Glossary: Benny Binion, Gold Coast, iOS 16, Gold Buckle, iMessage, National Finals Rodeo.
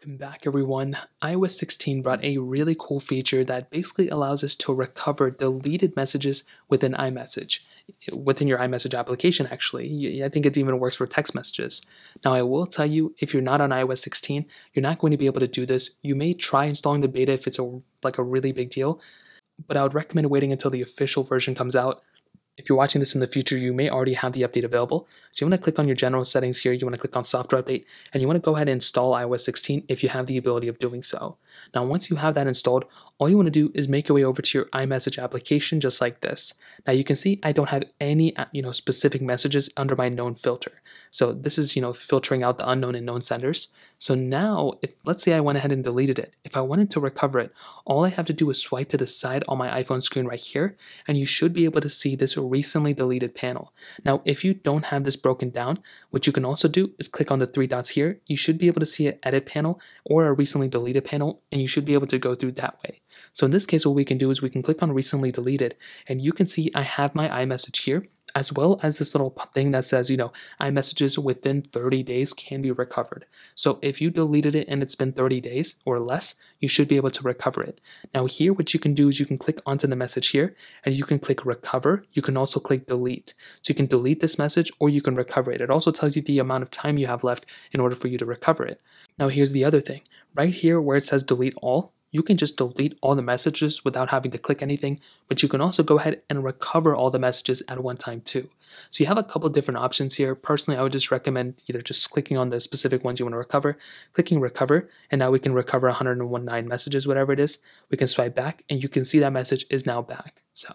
Welcome back everyone. iOS 16 brought a really cool feature that basically allows us to recover deleted messages within iMessage, within your iMessage application actually. I think it even works for text messages. Now I will tell you, if you're not on iOS 16, you're not going to be able to do this. You may try installing the beta if it's like a really big deal, but I would recommend waiting until the official version comes out. If you're watching this in the future, you may already have the update available. So you want to click on your general settings here, you want to click on software update, and you want to go ahead and install iOS 16 if you have the ability of doing so. Now, once you have that installed, all you want to do is make your way over to your iMessage application just like this. Now you can see I don't have any specific messages under my known filter. So this is filtering out the unknown and known senders. So now, if let's say I went ahead and deleted it, if I wanted to recover it, all I have to do is swipe to the side on my iPhone screen right here, and you should be able to see this recently deleted panel. Now, if you don't have this broken down, what you can also do is click on the three dots here. You should be able to see an edit panel or a recently deleted panel, and you should be able to go through that way. So in this case, what we can do is we can click on recently deleted, and you can see I have my iMessage here, as well as this little thing that says, iMessages within 30 days can be recovered. So if you deleted it and it's been 30 days or less, you should be able to recover it. Now here, what you can do is you can click onto the message here, and you can click recover. You can also click delete. So you can delete this message or you can recover it. It also tells you the amount of time you have left in order for you to recover it. Now here's the other thing. Right here where it says delete all, you can just delete all the messages without having to click anything, but you can also go ahead and recover all the messages at one time too. So you have a couple different options here. Personally, I would just recommend either just clicking on the specific ones you want to recover, clicking recover, and now we can recover 119 messages, whatever it is. We can swipe back and you can see that message is now back. So